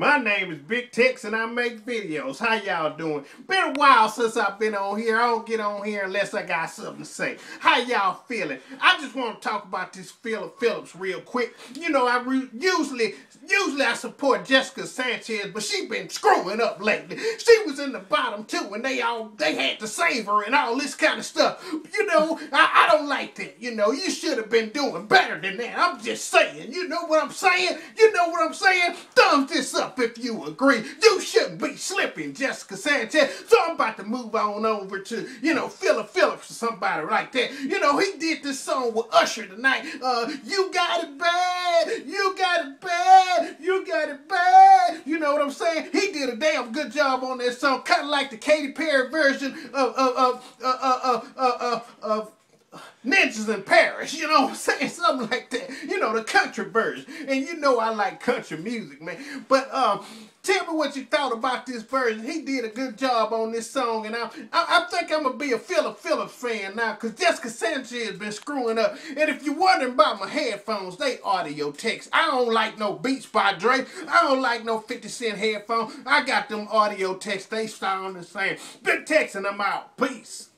My name is Big Tex and I make videos. How y'all doing? Been a while since I've been on here. I don't get on here unless I got something to say. How y'all feeling? I just want to talk about this Phillip Phillips real quick. You know, I usually I support Jessica Sanchez, but she been screwing up lately. She was in the bottom too, and they had to save her and all this kind of stuff. You know, I don't like that. You know, you should have been doing better than that. I'm just saying. You know what I'm saying? You know what I'm saying? Thumbs this up if you agree. You shouldn't be slipping, Jessica Sanchez. So I'm about to move on over to, you know, Phillip Phillips or somebody like that. You know, he did this song with Usher tonight. You got it bad. You got it bad. You got it bad. You know what I'm saying? He did a damn good job on that song. Kind of like the Katy Perry version of Ninjas in Paris, you know what I'm saying? Something like that. You know, the country version. And you know I like country music, man. But tell me what you thought about this version. He did a good job on this song, and I think I'm going to be a Phillip Phillips fan now because Jessica Sanchez has been screwing up. And if you're wondering about my headphones, they audio text. I don't like no Beats by Dre. I don't like no 50 Cent headphones. I got them audio text. They sound the same. Big Tex and I'm out. Peace.